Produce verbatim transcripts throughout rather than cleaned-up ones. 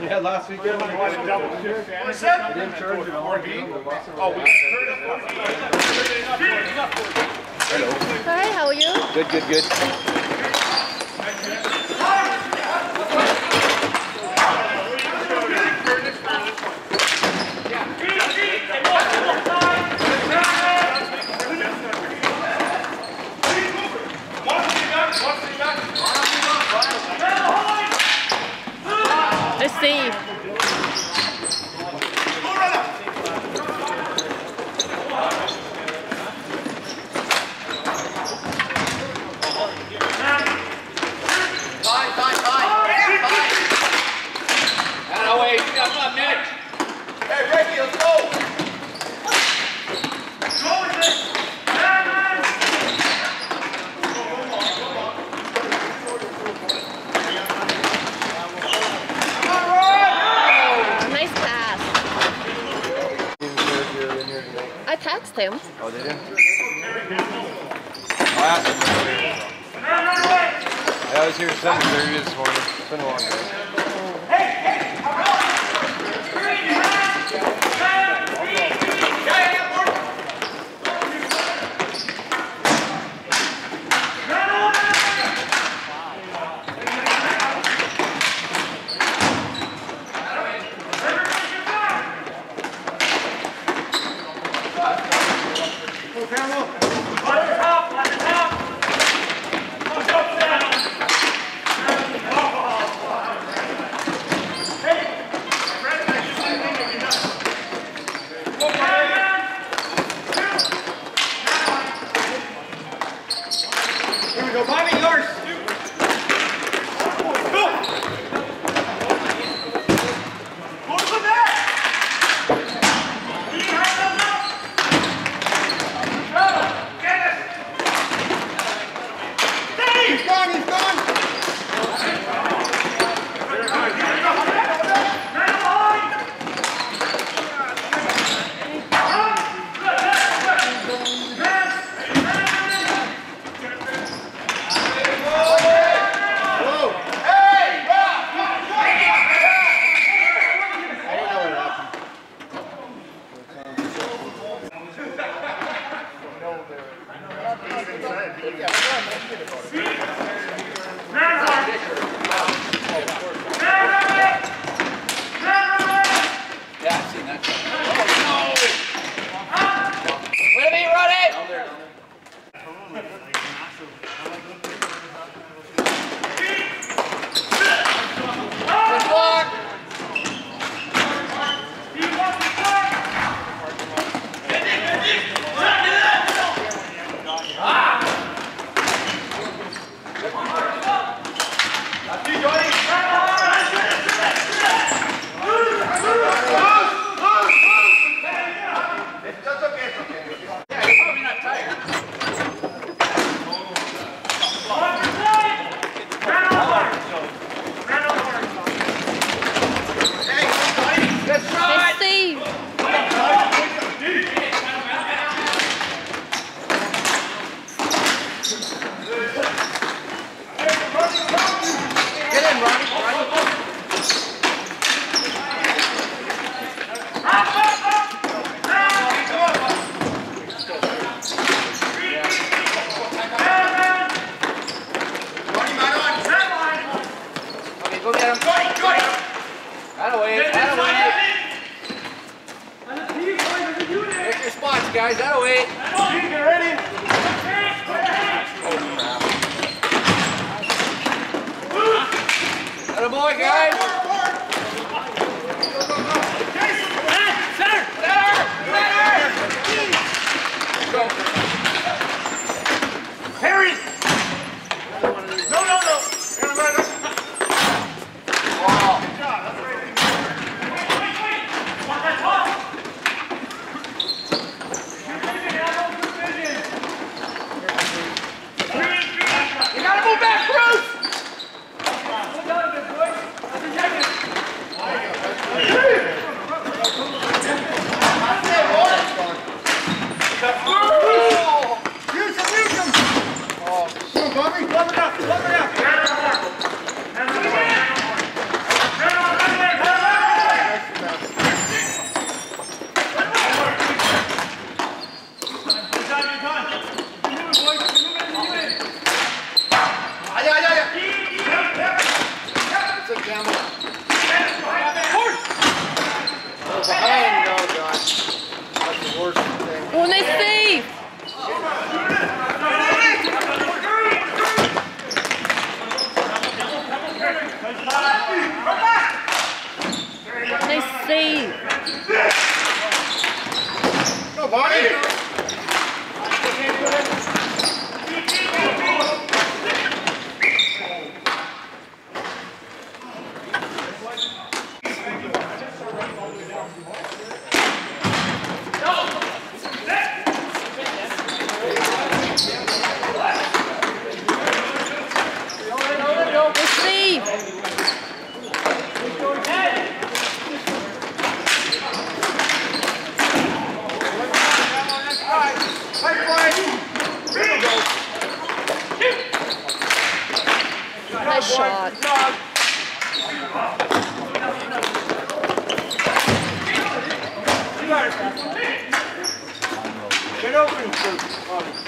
Yeah, last week. Didn't charge it on. Oh, we heard up. Hi, how are you? Good, good, good. Receive. Him. Oh, did you? I was here at seven thirty this morning. It's been a long day. That's it, boys! Come on in. Shot. Get over it. Here you go.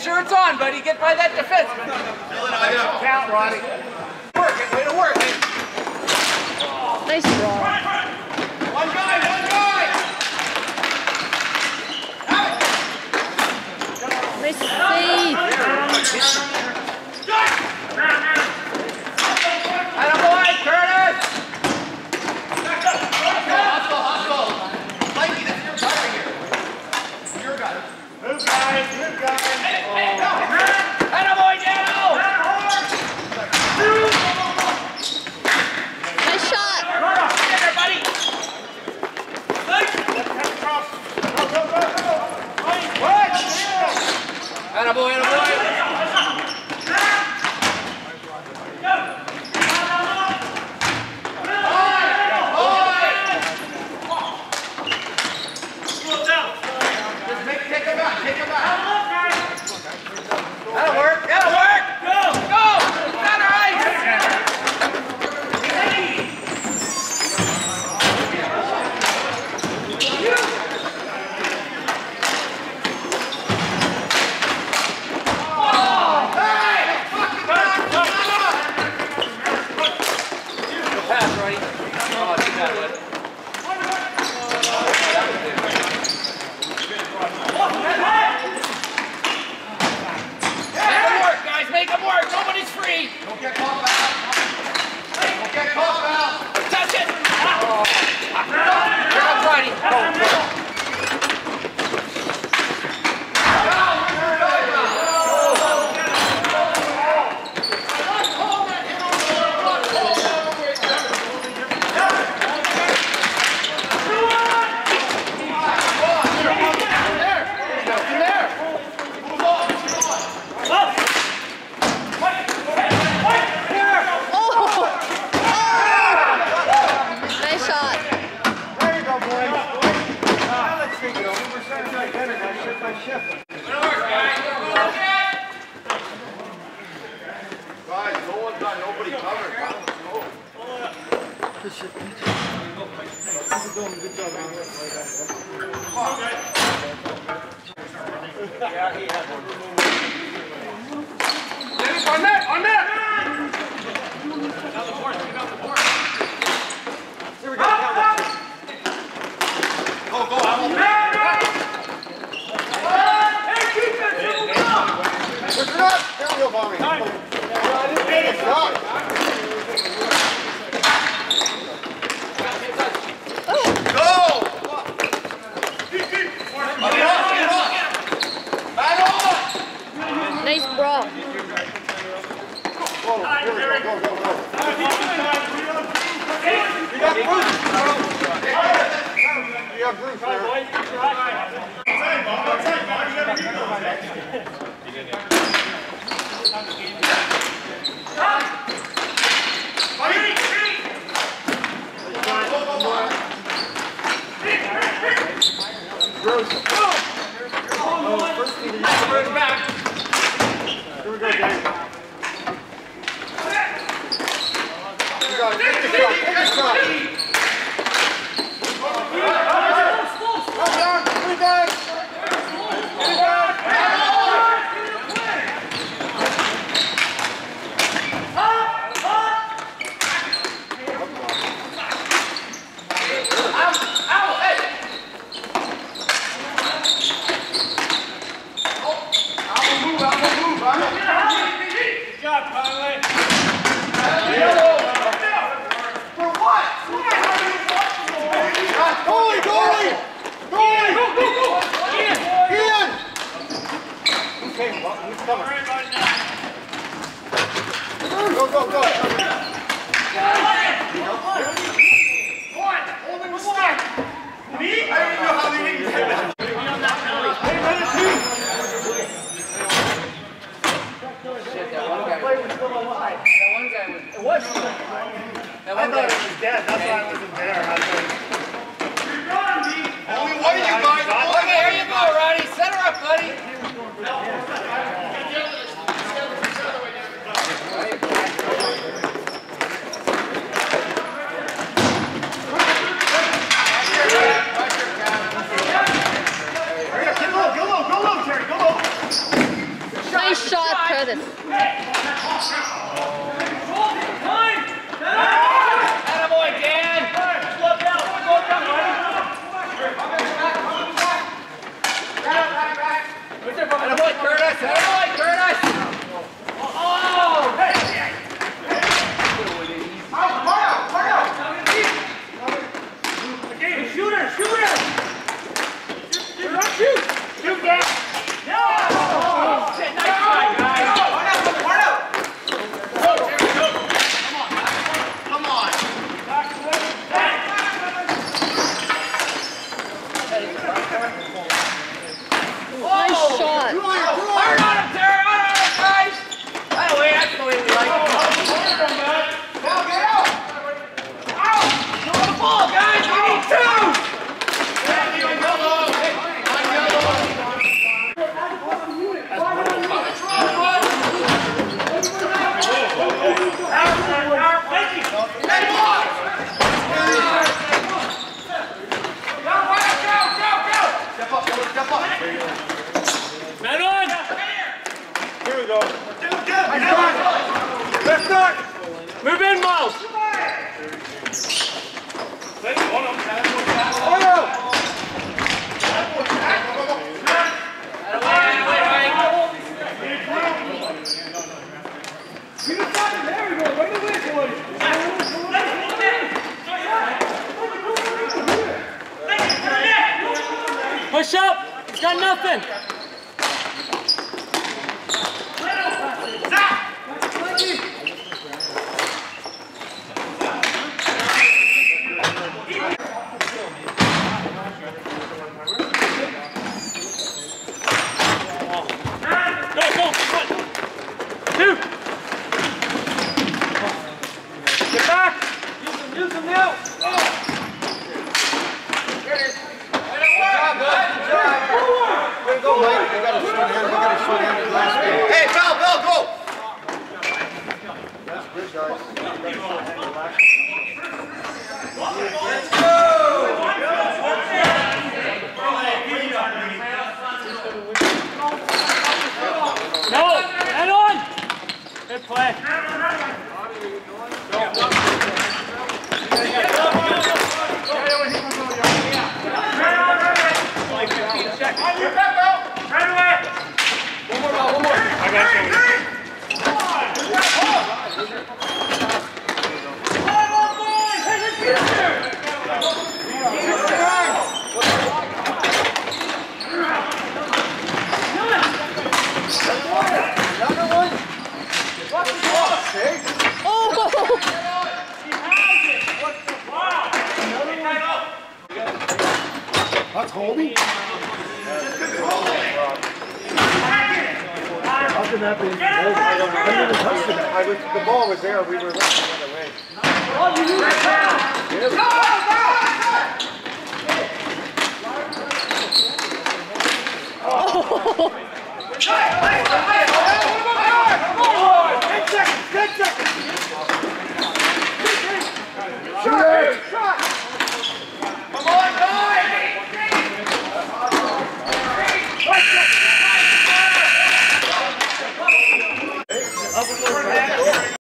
Make sure it's on, buddy. Get by that defenseman. Count, Ronnie. Work it. Way to work it. Nice draw. One guy, one guy. Nice save. Out of line, Curtis. Hustle, hustle. Mikey, that's your guy right here. Your guy. Move guys, move guys. Atta boy, atta boy. Just make, take him out, take him out. That'll work, that'll work. Go, go. Down our ice. Go low, go low, Terry, go low! Nice shot, Curtis. Attaboy, Dan. Slow down, slow down. Attaboy, Curtis. Attaboy, Curtis. Oh! Hey! Shooter, shooter! You're not shoot! Shoot, Dan! Move in, Miles! Come on! You can find him everywhere. Wait a minute, boys. Push up! He's got nothing! Up with the